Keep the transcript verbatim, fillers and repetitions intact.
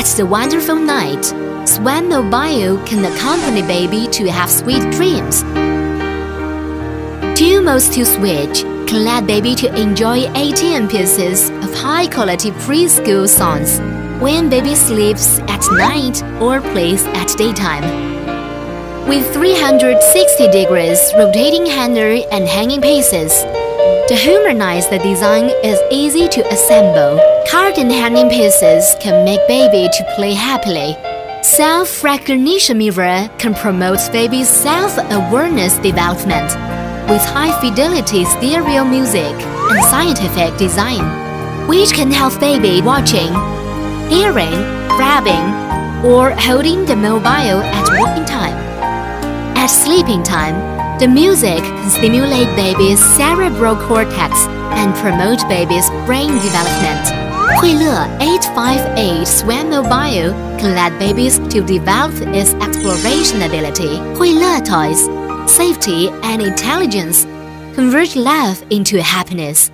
That's the wonderful night. Swan Mobile can accompany baby to have sweet dreams. Two modes to switch can let baby to enjoy eighteen pieces of high-quality preschool songs when baby sleeps at night or plays at daytime. With three hundred sixty degrees rotating hanger and hanging pieces, to harmonize the design is easy to assemble. Curtain hanging pieces can make baby to play happily. Self-recognition mirror can promote baby's self-awareness development with high-fidelity stereo music and scientific design, which can help baby watching, hearing, grabbing, or holding the mobile at walking time. At sleeping time, the music can stimulate baby's cerebral cortex and promote baby's brain development. Huile eight five eight Swan Mobile can let babies to develop its exploration ability. Huile Toys, safety and intelligence convert love into happiness.